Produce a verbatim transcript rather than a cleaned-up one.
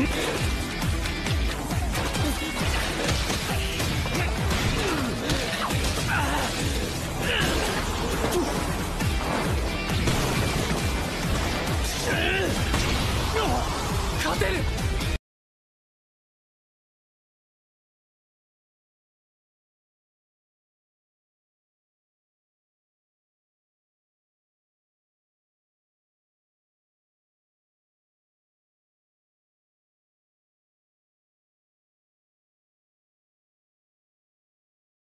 勝てる。